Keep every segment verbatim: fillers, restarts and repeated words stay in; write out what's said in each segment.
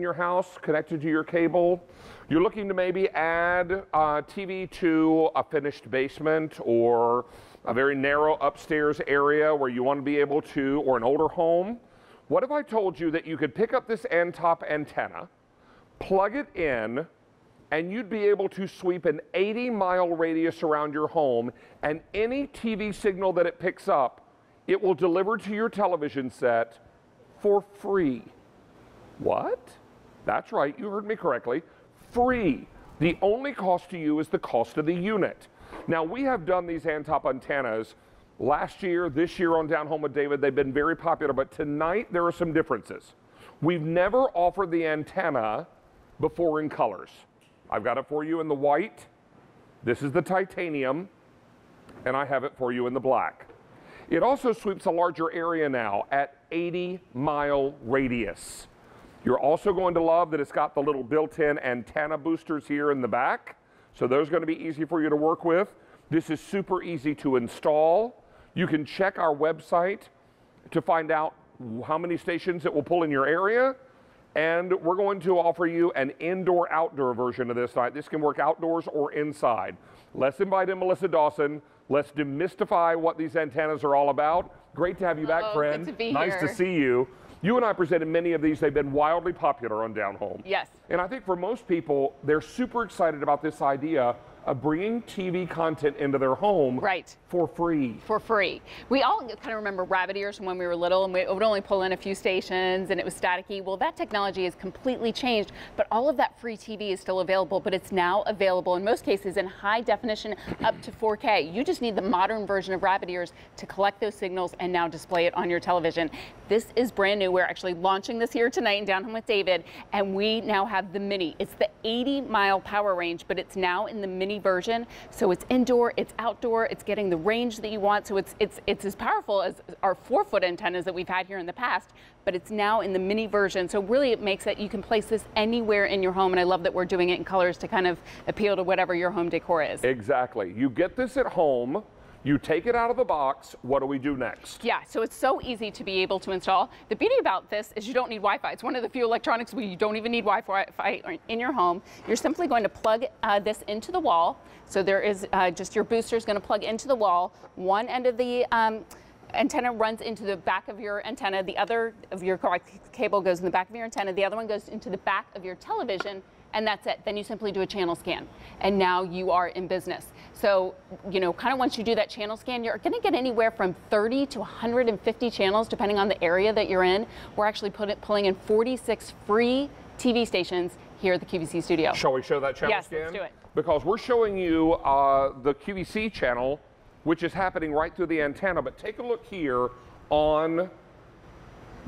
In your house connected to your cable, you're looking to maybe add uh, T V to a finished basement or a very narrow upstairs area where you want to be able to, or an older home. What if I told you that you could pick up this Antop antenna, plug it in, and you'd be able to sweep an eighty mile radius around your home, and any T V signal that it picks up, it will deliver to your television set for free. What? That's right, you heard me correctly, free. The only cost to you is the cost of the unit. Now, we have done these Antop antennas last year, this year on Down Home with David. They've been very popular, but tonight there are some differences. We've never offered the antenna before in colors. I've got it for you in the white, this is the titanium, and I have it for you in the black. It also sweeps a larger area now at eighty mile radius. You're also going to love that it's got the little built-in antenna boosters here in the back. So those are going to be easy for you to work with. This is super easy to install. You can check our website to find out how many stations it will pull in your area. And we're going to offer you an indoor-outdoor version of this tonight. This can work outdoors or inside. Let's invite in Melissa Dawson. Let's demystify what these antennas are all about. Great to have you Hello, back, friend. Good to be nice here. to see you. You and I presented many of these. They've been wildly popular on Down Home. Yes. And I think for most people, they're super excited about this idea of bringing T V content into their home right. for free. For free. We all kind of remember rabbit ears from when we were little, and we would only pull in a few stations and it was staticky. Well, that technology has completely changed, but all of that free T V is still available, but it's now available in most cases in high definition up to four K. You just need the modern version of rabbit ears to collect those signals and now display it on your television. This is brand new. We're actually launching this here tonight in Down Home with David, and we now have the Mini. It's the eighty mile power range, but it's now in the Mini version, so it's indoor, it's outdoor, it's getting the range that you want, so it's it's it's as powerful as our four foot antennas that we've had here in the past, but it's now in the Mini version, so really it makes it you can place this anywhere in your home. And I love that we're doing it in colors to kind of appeal to whatever your home decor is. Exactly. You get this at home, you take it out of the box. What do we do next? Yeah, so it's so easy to be able to install. The beauty about this is you don't need Wi-Fi. It's one of the few electronics where you don't even need Wi-Fi in your home. You're simply going to plug uh, this into the wall. So there is uh, just your booster is going to plug into the wall. One end of the um, antenna runs into the back of your antenna. The other of your cable goes in the back of your antenna. The other one goes into the back of your television. And that's it. Then you simply do a channel scan, and now you are in business. So, you know, kind of once you do that channel scan, you're going to get anywhere from thirty to one hundred fifty channels, depending on the area that you're in. We're actually put it, pulling in forty-six free T V stations here at the Q V C studio. Shall we show that channel yes, scan? Yes, let's do it. Because we're showing you uh, the Q V C channel, which is happening right through the antenna. But take a look here on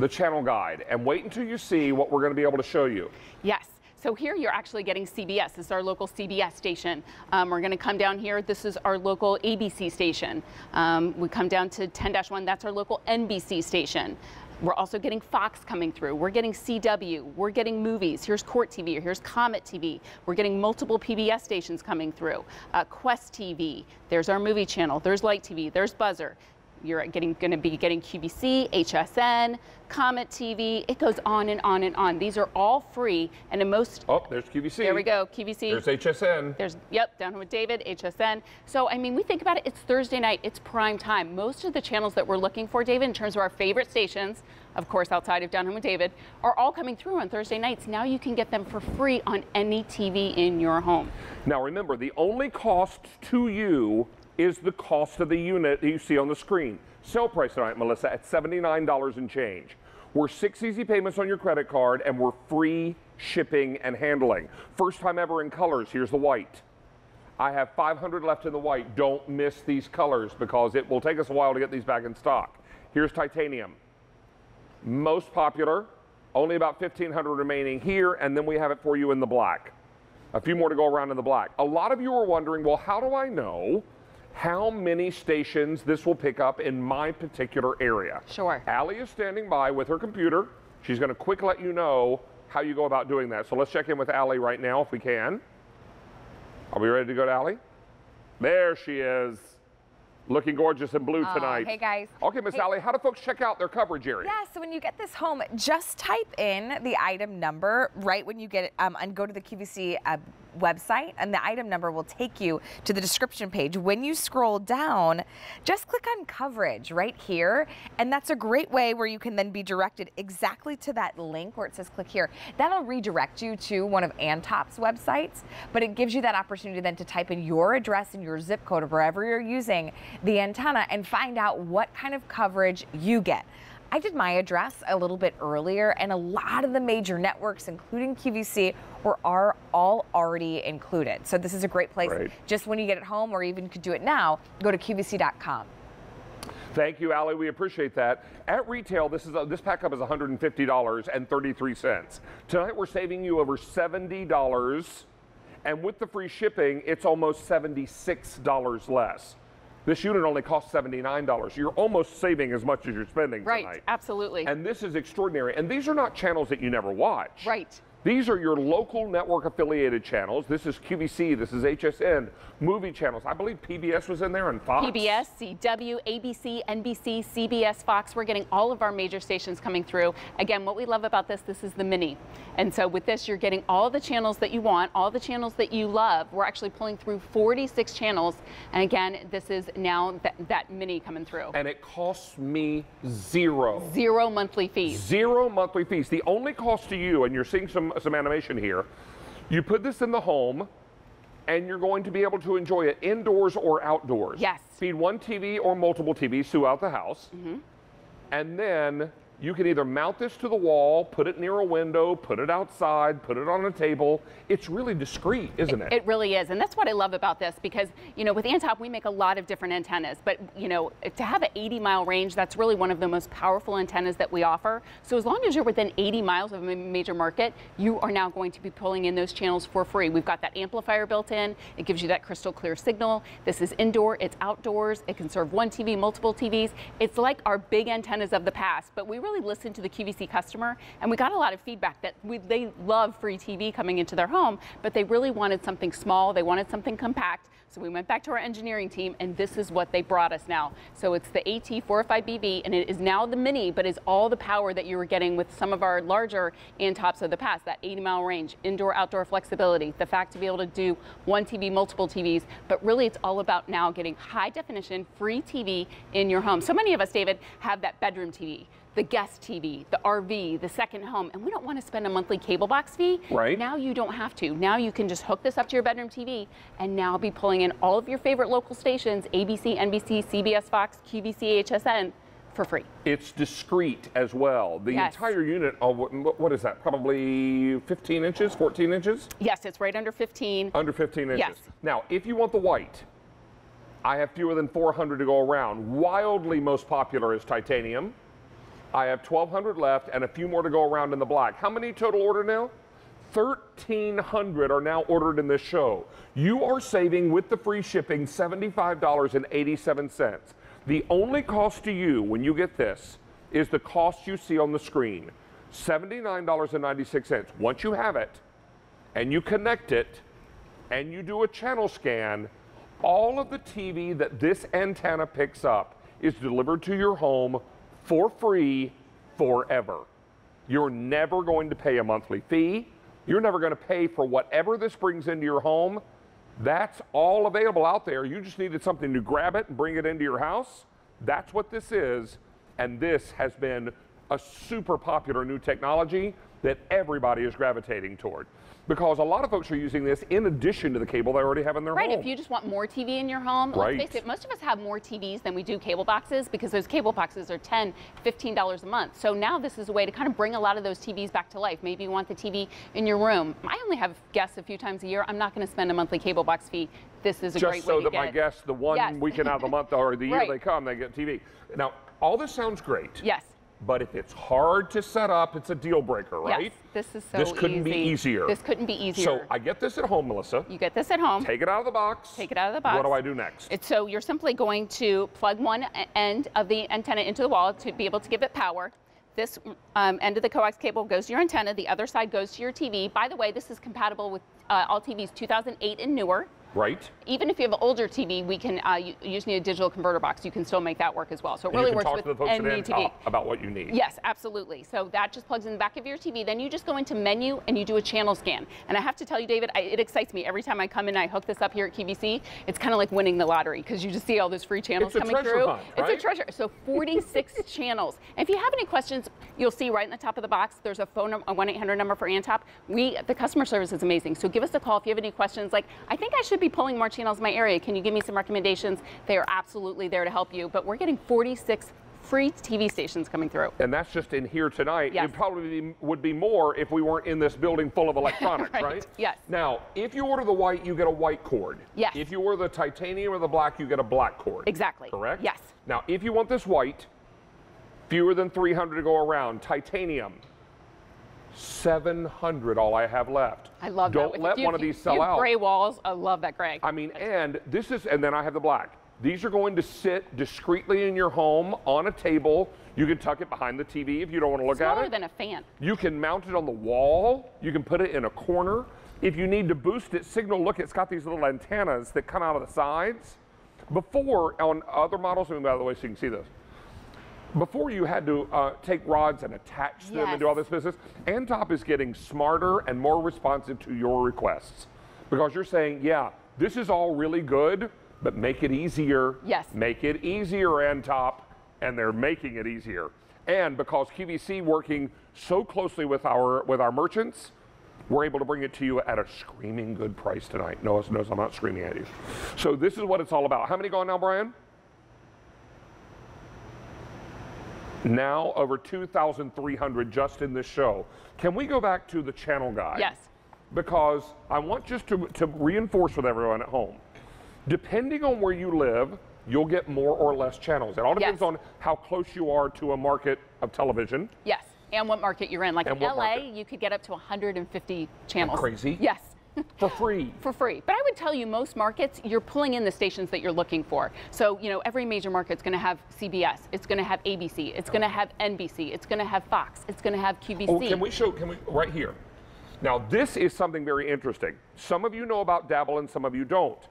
the channel guide, and wait until you see what we're going to be able to show you. Yes. So here you're actually getting C B S. This is our local C B S station. Um, we're going to come down here. This is our local A B C station. Um, we come down to ten dash one. That's our local N B C station. We're also getting Fox coming through. We're getting C W. We're getting movies. Here's Court T V. Here's Comet T V. We're getting multiple P B S stations coming through. Uh, Quest T V. There's our movie channel. There's Light T V. There's Buzzer. You're getting going to be getting Q V C, H S N, Comet T V. It goes on and on and on. These are all free, and in most oh, there's Q V C. There we go, Q V C. There's H S N. There's yep, Down Home with David, H S N. So I mean, we think about it. It's Thursday night. It's prime time. Most of the channels that we're looking for, David, in terms of our favorite stations, of course, outside of Down Home with David, are all coming through on Thursday nights. Now you can get them for free on any T V in your home. Now remember, the only cost to you is the cost of the unit that you see on the screen. Sale price tonight, Melissa, at seventy-nine dollars and change. We're six easy payments on your credit card, and we're free shipping and handling. First time ever in colors. Here's the white. I have five hundred left in the white. Don't miss these colors because it will take us a while to get these back in stock. Here's titanium. Most popular. Only about fifteen hundred remaining here, and then we have it for you in the black. A few more to go around in the black. A lot of you are wondering, well, how do I know how many stations this will pick up in my particular area? Sure. Allie is standing by with her computer. She's going to quick let you know how you go about doing that. So let's check in with Allie right now if we can. Are we ready to go to Allie? There she is. Looking gorgeous in blue tonight. Oh, hey guys. Okay, Miss hey. Allie, how do folks check out their coverage area? Yeah, so when you get this home, just type in the item number right when you get it um, and go to the Q V C uh, website, and the item number will take you to the description page. When you scroll down, just click on coverage right here, and that's a great way where you can then be directed exactly to that link where it says click here. That'll redirect you to one of Antop's websites, but it gives you that opportunity then to type in your address and your zip code of wherever you're using the antenna and find out what kind of coverage you get. I did my address a little bit earlier, and a lot of the major networks, including Q V C, were are all already included. So this is a great place. Right. Just when you get it home, or even could do it now, go to Q V C dot com. Thank you, Allie. We appreciate that. At retail, this is a, this pack up is one hundred fifty dollars and thirty-three cents. Tonight, we're saving you over seventy dollars, and with the free shipping, it's almost seventy-six dollars less. This unit only costs seventy-nine dollars. You're almost saving as much as you're spending right, tonight. Right, absolutely. And this is extraordinary. And these are not channels that you never watch. Right. These are your local network affiliated channels. This is Q V C, this is H S N, movie channels. I believe P B S was in there, and Fox. P B S, C W, A B C, N B C, C B S, Fox. We're getting all of our major stations coming through. Again, what we love about this, this is the mini. And so with this, you're getting all the channels that you want, all the channels that you love. We're actually pulling through forty-six channels. And again, this is now that, that mini coming through. And it costs me zero. Zero monthly fees. Zero monthly fees. The only cost to you, and you're seeing some some animation here, you put this in the home and you're going to be able to enjoy it indoors or outdoors. Yes. Feed one T V or multiple T Vs throughout the house. Mm-hmm. And then you can either mount this to the wall, put it near a window, put it outside, put it on a table. It's really discreet, isn't it? It, it really is, and that's what I love about this, because, you know, with Antop, we make a lot of different antennas, but, you know, to have an eighty mile range, that's really one of the most powerful antennas that we offer. So as long as you're within eighty miles of a major market, you are now going to be pulling in those channels for free. We've got that amplifier built in. It gives you that crystal clear signal. This is indoor, it's outdoors. It can serve one T V, multiple T Vs. It's like our big antennas of the past, but we really listened to the Q V C customer, and we got a lot of feedback that we, they love free T V coming into their home, but they really wanted something small, they wanted something compact. So we went back to our engineering team, and this is what they brought us now. So it's the A T four oh five B V, and it is now the mini, but is all the power that you were getting with some of our larger Antops of the past, that eighty mile range, indoor outdoor flexibility, the fact to be able to do one T V, multiple T Vs, but really it's all about now getting high definition free T V in your home. So many of us, David, have that bedroom T V, the guest T V, the R V, the second home, and we don't want to spend a monthly cable box fee. Right. Now you don't have to. Now you can just hook this up to your bedroom T V and now be pulling in all of your favorite local stations, A B C, N B C, C B S, Fox, Q V C, H S N, for free. It's discreet as well. The yes. entire unit of, what is that, probably fifteen inches, fourteen inches? Yes, it's right under fifteen. Under fifteen inches. Yes. Now, if you want the white, I have fewer than four hundred to go around. Wildly most popular is titanium. I have twelve hundred left and a few more to go around in the black. How many total order now? thirteen hundred are now ordered in this show. You are saving with the free shipping seventy-five dollars and eighty-seven cents. The only cost to you when you get this is the cost you see on the screen, seventy-nine dollars and ninety-six cents. Once you have it and you connect it and you do a channel scan, all of the T V that this antenna picks up is delivered to your home for free forever. You're never going to pay a monthly fee. You're never going to pay for whatever this brings into your home. That's all available out there. You just needed something to grab it and bring it into your house. That's what this is. And this has been a super popular new technology that everybody is gravitating toward, because a lot of folks are using this in addition to the cable they already have in their right, home. Right, if you just want more T V in your home, right. Let's face it, most of us have more T Vs than we do cable boxes, because those cable boxes are ten dollars, fifteen dollars a month. So now this is a way to kind of bring a lot of those T Vs back to life. Maybe you want the T V in your room. I only have guests a few times a year. I'm not gonna spend a monthly cable box fee. This is a just great so way to get it. Just so that my guests, the one yes. weekend out of the month or the year right. they come, they get T V. Now, all this sounds great. Yes. But if it's hard to set up, it's a deal breaker, right? Yes, this is so easy. This couldn't be easier. This couldn't be easier. So I get this at home, Melissa. You get this at home. Take it out of the box. Take it out of the box. What do I do next? It's, so you're simply going to plug one end of the antenna into the wall to be able to give it power. This um, end of the coax cable goes to your antenna. The other side goes to your T V. By the way, this is compatible with uh, all T Vs two thousand eight and newer. Right. Even if you have an older T V, we can uh, you, you just need a digital converter box. You can still make that work as well. So it and really you can works talk with to the folks any at Antop T V about what you need. Yes, absolutely. So that just plugs in the back of your T V. Then you just go into menu and you do a channel scan. And I have to tell you, David, I, it excites me every time I come in. I hook this up here at Q V C. It's kind of like winning the lottery because you just see all those free channels it's coming through. Hunt, right? It's a treasure. So forty-six channels. And if you have any questions, you'll see right in the top of the box. There's a phone number, a one eight hundred number for Antop. We the customer service is amazing. So give us a call if you have any questions. Like I think I should be pulling more channels in my area. Can you give me some recommendations? They are absolutely there to help you, but we're getting forty-six free T V stations coming through. And that's just in here tonight. Yes. It probably be, would be more if we weren't in this building full of electronics, right. right? Yes. Now, if you order the white, you get a white cord. Yes. If you order the titanium or the black, you get a black cord. Exactly. Correct? Yes. Now, if you want this white, fewer than three hundred to go around. Titanium, seven hundred, all I have left. I love that. Don't let one of these sell out. Gray walls. I love that gray. I mean, and this is, and then I have the black. These are going to sit discreetly in your home on a table. You can tuck it behind the T V if you don't want to look at it. Smaller than a fan. You can mount it on the wall. You can put it in a corner. If you need to boost its signal, look, it's got these little antennas that come out of the sides. Before, on other models, and by the way, so you can see this. Before you had to uh, take rods and attach them yes. and do all this business, Antop is getting smarter and more responsive to your requests because you're saying, yeah, this is all really good, but make it easier. Yes. Make it easier, Antop, and they're making it easier. And because Q V C working so closely with our with our merchants, we're able to bring it to you at a screaming good price tonight. No, it's, no, I'm not screaming at you. So this is what it's all about. How many gone now, Brian? Now over two thousand three hundred just in this show. Can we go back to the channel guide? Yes. Because I want just to, to reinforce with everyone at home, depending on where you live, you'll get more or less channels. It all depends yes. on how close you are to a market of television. Yes, and what market you're in. Like in L A, market. You could get up to one hundred fifty channels. That's crazy. Yes. For free. For free. But I would tell you most markets, you're pulling in the stations that you're looking for. So, you know, every major market's going to have C B S. It's going to have A B C. It's going to have N B C. It's going to have Fox. It's going to have Q V C. Oh, can we show, can we, right here. Now, this is something very interesting. Some of you know about Dabble and some of you don't.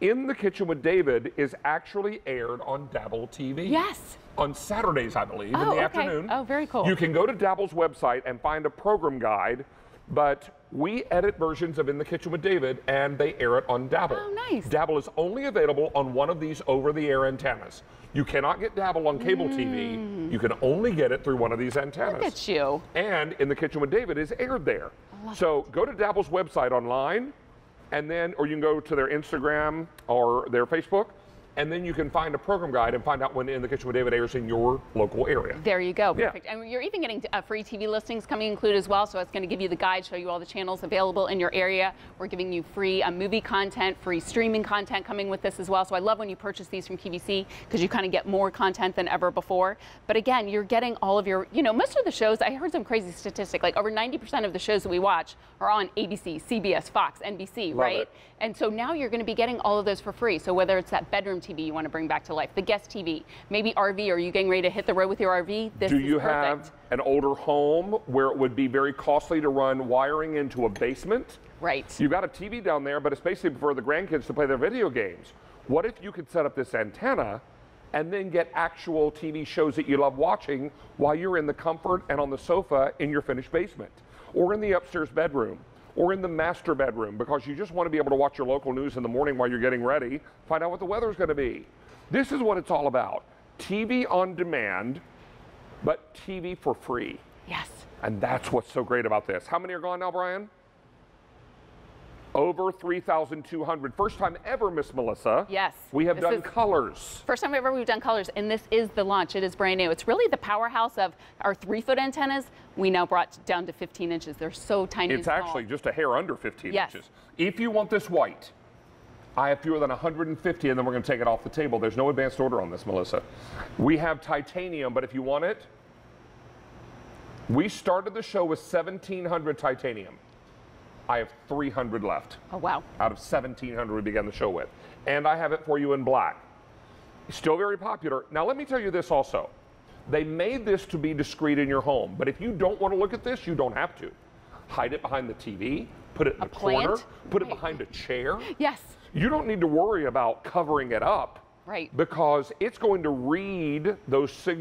In the Kitchen with David is actually aired on Dabble T V. Yes. On Saturdays, I believe, oh, in the okay. afternoon. Oh, very cool. You can go to Dabble's website and find a program guide. But we edit versions of In the Kitchen with David, and they air it on Dabble. Oh, nice. Dabble is only available on one of these over-the-air antennas. You cannot get Dabble on cable mm. T V. You can only get it through one of these antennas. Look at you. And In the Kitchen with David is aired there. So it. Go to Dabble's website online, and then, or you can go to their Instagram or their Facebook, and then you can find a program guide and find out when In the Kitchen with David airs in your local area. There you go. Perfect. Yeah. And you're even getting uh, free T V listings coming included as well, so it's going to give you the guide, show you all the channels available in your area. We're giving you free uh, movie content, free streaming content coming with this as well. So I love when you purchase these from Q V C because you kind of get more content than ever before. But again, you're getting all of your, you know, most of the shows, I heard some crazy statistic, like over ninety percent of the shows that we watch are on A B C, C B S, Fox, N B C, love right? It. And so now you're going to be getting all of those for free. So whether it's that bedroom T V you want to bring back to life, the guest T V, maybe R V, are you getting ready to hit the road with your R V? This is perfect. Do you have an older home where it would be very costly to run wiring into a basement? Right. You've got a T V down there, but it's basically for the grandkids to play their video games. What if you could set up this antenna and then get actual T V shows that you love watching while you're in the comfort and on the sofa in your finished basement or in the upstairs bedroom? Or in the master bedroom, because you just want to be able to watch your local news in the morning while you're getting ready, find out what the weather's going to be. This is what it's all about. T V on demand, but T V for free. Yes. And that's what's so great about this. How many are gone now, Brian? Over three thousand two hundred. First time ever, Miss Melissa. Yes. We have done colors. First time ever we've done colors, and this is the launch. It is brand new. It's really the powerhouse of our three-foot antennas. We now brought down to fifteen inches. They're so tiny. It's actually just a hair under fifteen inches. If you want this white, I have fewer than one hundred fifty, and then we're going to take it off the table. There's no advanced order on this, Melissa. We have titanium, but if you want it, we started the show with seventeen hundred titanium. I have three hundred left. Oh, wow. Out of seventeen hundred we began the show with. And I have it for you in black. Still very popular. Now, let me tell you this also. They made this to be discreet in your home, but if you don't want to look at this, you don't have to. Hide it behind the T V, put it in a the plant? corner, put it behind a chair. Yes. You don't need to worry about covering it up. Right. Because it's going to read those signals.